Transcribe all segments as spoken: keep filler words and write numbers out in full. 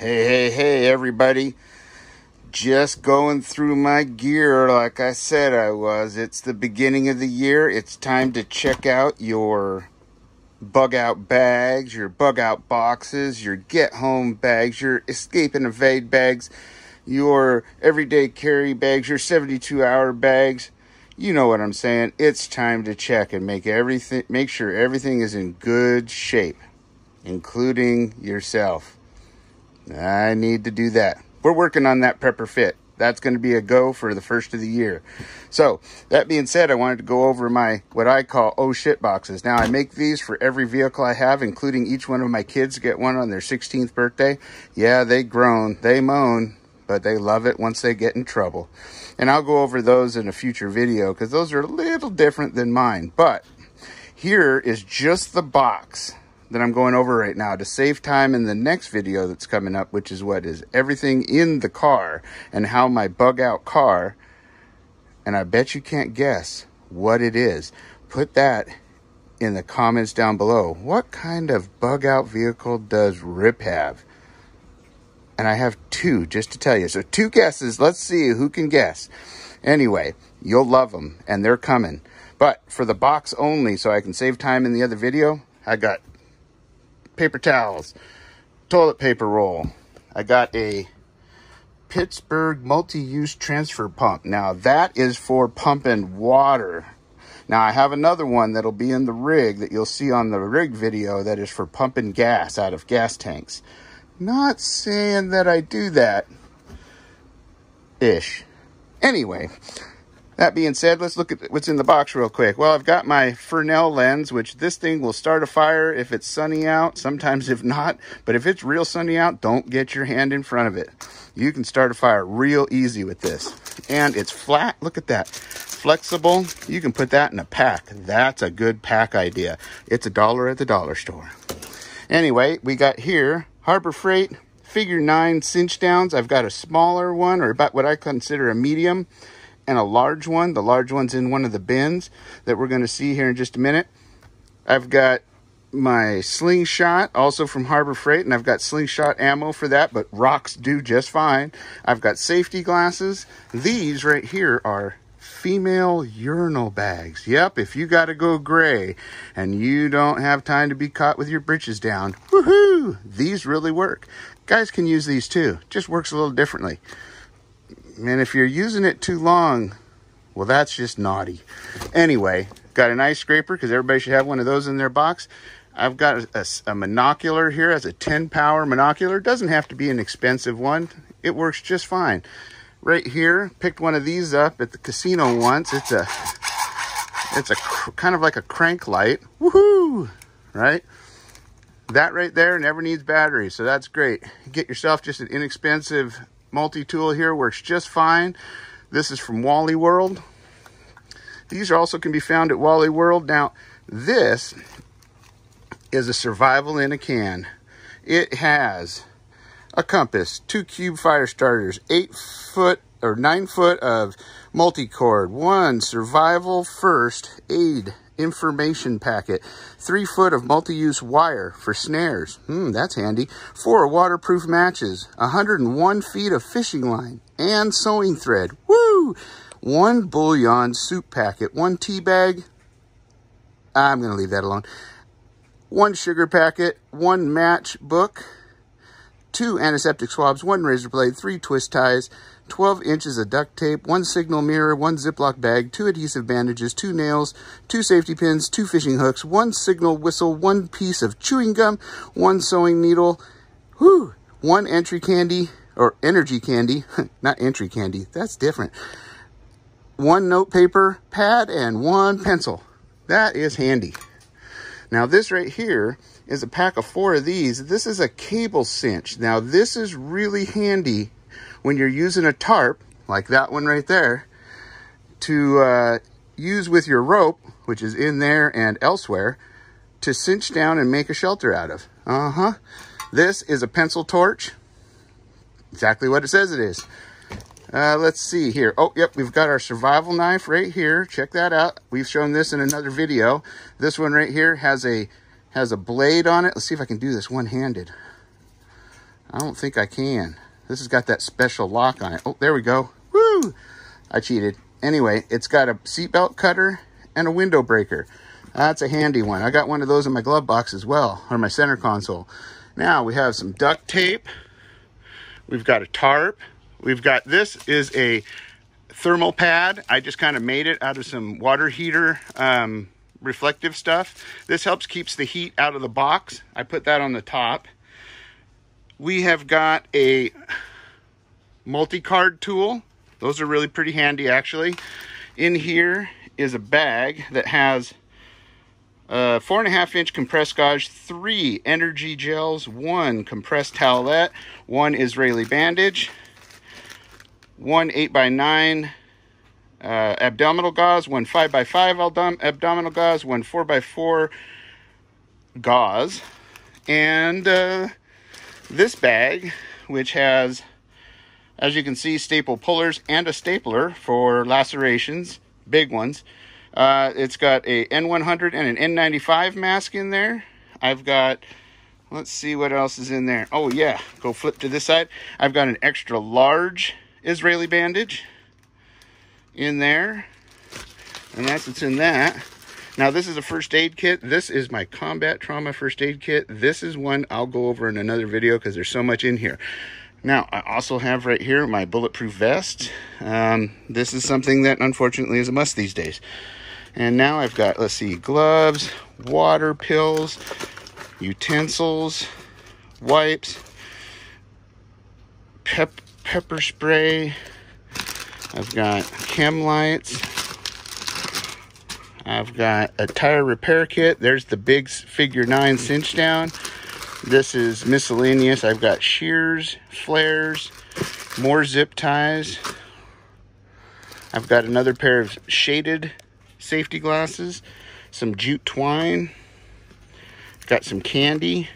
Hey, hey, hey, everybody. Just going through my gear like I said I was. It's the beginning of the year. It's time to check out your bug out bags, your bug out boxes, your get home bags, your escape and evade bags, your everyday carry bags, your seventy-two hour bags. You know what I'm saying. It's time to check and make everything, make sure everything is in good shape, including yourself. I need to do that. We're working on that prepper fit. That's going to be a go for the first of the year. So that being said, I wanted to go over my, what I call, oh shit boxes. Now I make these for every vehicle I have, including each one of my kids get one on their sixteenth birthday. Yeah, they groan, they moan, but they love it once they get in trouble. And I'll go over those in a future video because those are a little different than mine. But here is just the box that I'm going over right now to save time in the next video that's coming up, which is what is everything in the car and how my bug out car, and I bet you can't guess what it is. Put that in the comments down below. What kind of bug out vehicle does Rip have? And I have two just to tell you. So two guesses. Let's see who can guess. Anyway, you'll love them and they're coming. But for the box only, so I can save time in the other video, I got paper towels, toilet paper roll. I got a Pittsburgh multi-use transfer pump. Now that is for pumping water. Now I have another one that'll be in the rig that you'll see on the rig video that is for pumping gas out of gas tanks. Not saying that I do that ish. Anyway, that being said, let's look at what's in the box real quick. Well, I've got my Fresnel lens, which this thing will start a fire if it's sunny out, sometimes if not. But if it's real sunny out, don't get your hand in front of it. You can start a fire real easy with this. And it's flat. Look at that. Flexible. You can put that in a pack. That's a good pack idea. It's a dollar at the dollar store. Anyway, we got here Harbor Freight figure nine cinch downs. I've got a smaller one, or about what I consider a medium, and a large one. The large one's in one of the bins that we're going to see here in just a minute. I've got my slingshot, also from Harbor Freight, and I've got slingshot ammo for that, but rocks do just fine. I've got safety glasses. These right here are female urinal bags. Yep, if you got to go gray and you don't have time to be caught with your britches down, woohoo, these really work. Guys can use these too. Just works a little differently. And if you're using it too long, well, that's just naughty. Anyway, got an ice scraper because everybody should have one of those in their box. I've got a, a, a monocular here. As a ten power monocular. Doesn't have to be an expensive one. It works just fine. Right here, picked one of these up at the casino once. It's a, it's a kind of like a crank light. Woohoo! Right? That right there never needs battery, so that's great. Get yourself just an inexpensive multi-tool here, works just fine. This is from Wally World. These are also can be found at Wally World. Now, this is a survival in a can. It has a compass, two cube fire starters, eight foot or nine foot of multi-cord, one survival first aid information packet, three foot of multi-use wire for snares. Hmm, that's handy. Four waterproof matches, one hundred one feet of fishing line and sewing thread. Woo! One bouillon soup packet, one tea bag. I'm going to leave that alone. One sugar packet, one match book, two antiseptic swabs, one razor blade, three twist ties, twelve inches of duct tape, one signal mirror, one Ziploc bag, two adhesive bandages, two nails, two safety pins, two fishing hooks, one signal whistle, one piece of chewing gum, one sewing needle, whew, one entry candy, or energy candy, not entry candy, that's different, one note paper pad, and one pencil. That is handy. Now this right here is a pack of four of these. This is a cable cinch. Now this is really handy when you're using a tarp, like that one right there, to uh, use with your rope, which is in there and elsewhere, to cinch down and make a shelter out of. Uh-huh. This is a pencil torch. Exactly what it says it is. Uh, let's see here. Oh, yep, we've got our survival knife right here. Check that out. We've shown this in another video. This one right here has a has a blade on it. Let's see if I can do this one-handed. I don't think I can. This has got that special lock on it. Oh, there we go. Woo! I cheated. Anyway, it's got a seatbelt cutter and a window breaker. That's a handy one. I got one of those in my glove box as well, or my center console. Now we have some duct tape. We've got a tarp. We've got, this is a thermal pad. I just kind of made it out of some water heater um, reflective stuff. This helps keeps the heat out of the box. I put that on the top. We have got a multi-card tool. Those are really pretty handy, actually. In here is a bag that has Uh, four and a half inch compressed gauze, three energy gels, one compressed towelette, one Israeli bandage, one eight by nine uh, abdominal gauze, one five by five abdominal gauze, one four by four gauze, and uh, this bag, which has, as you can see, staple pullers and a stapler for lacerations, big ones. Uh, it's got a N one hundred and an N ninety-five mask in there. I've got, let's see what else is in there. Oh yeah, go flip to this side. I've got an extra large Israeli bandage in there. And that's what's in that. Now this is a first aid kit. This is my combat trauma first aid kit. This is one I'll go over in another video because there's so much in here. Now, I also have right here my bulletproof vest. Um, this is something that unfortunately is a must these days. And now I've got, let's see, gloves, water pills, utensils, wipes, pep pepper spray. I've got chem lights. I've got a tire repair kit. There's the big figure nine cinch down. This is miscellaneous. I've got shears, flares, more zip ties. I've got another pair of shaded safety glasses, some jute twine, got some candy.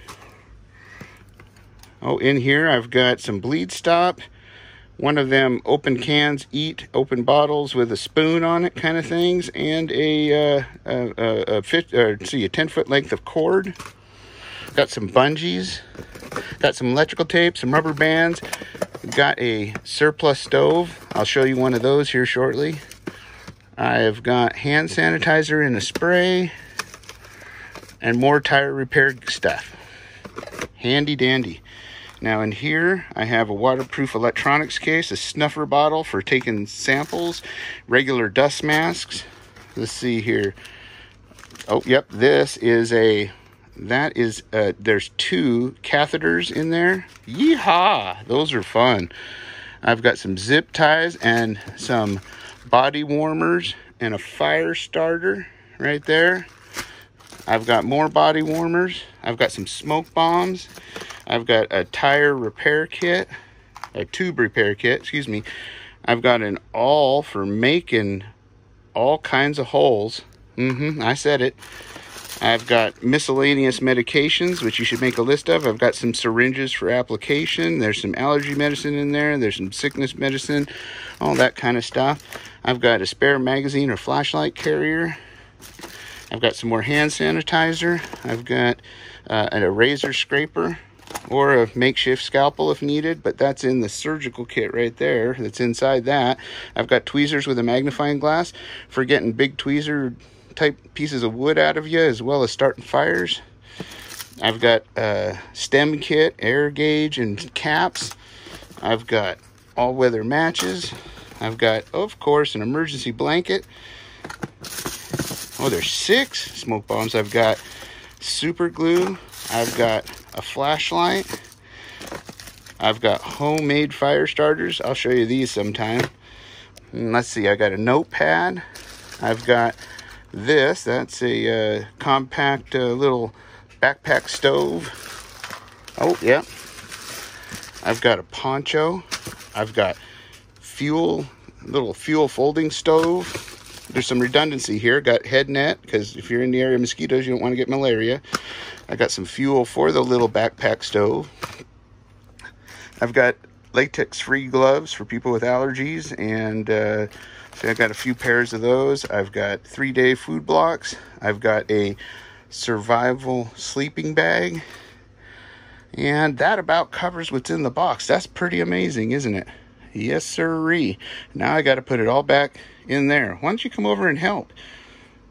Oh, in here I've got some bleed stop, one of them open cans, eat open bottles with a spoon on it kind of things, and a, uh, a, a, a, fit, or, see, a ten foot length of cord. Got some bungees, got some electrical tape, some rubber bands, got a surplus stove. I'll show you one of those here shortly. I've got hand sanitizer in a spray and more tire repair stuff. Handy dandy. Now in here, I have a waterproof electronics case, a snuffer bottle for taking samples, regular dust masks. Let's see here. Oh, yep, this is a... That is, uh, there's two catheters in there. Yeehaw! Those are fun. I've got some zip ties and some body warmers and a fire starter right there. I've got more body warmers. I've got some smoke bombs. I've got a tire repair kit, a tube repair kit, excuse me. I've got an awl for making all kinds of holes. Mm-hmm, I said it. I've got miscellaneous medications, which you should make a list of. I've got some syringes for application. There's some allergy medicine in there. There's some sickness medicine, all that kind of stuff. I've got a spare magazine or flashlight carrier. I've got some more hand sanitizer. I've got uh, a razor scraper or a makeshift scalpel if needed, but that's in the surgical kit right there that's inside that. I've got tweezers with a magnifying glass for getting big tweezer type pieces of wood out of you, as well as starting fires. I've got a stem kit, air gauge, and caps. I've got all-weather matches. I've got, of course, an emergency blanket. Oh, there's six smoke bombs. I've got super glue. I've got a flashlight. I've got homemade fire starters. I'll show you these sometime. And let's see, I got a notepad. I've got this, that's a uh, compact uh, little backpack stove. Oh yeah, I've got a poncho. I've got fuel, little fuel folding stove. There's some redundancy here. Got head net, because if you're in the area of mosquitoes, you don't want to get malaria. I got some fuel for the little backpack stove. I've got latex free gloves for people with allergies, and uh so I've got a few pairs of those. I've got three-day food blocks. I've got a survival sleeping bag. And that about covers what's in the box. That's pretty amazing, isn't it? Yes, sirree. Now I got to put it all back in there. Why don't you come over and help?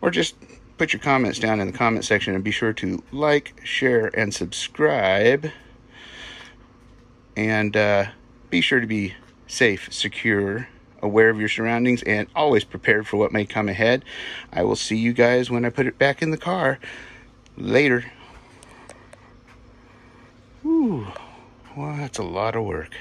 Or just put your comments down in the comment section, and be sure to like, share, and subscribe. And uh, be sure to be safe, secure, aware of your surroundings, and always prepared for what may come ahead. I will see you guys when I put it back in the car. Later. Ooh, well, that's a lot of work.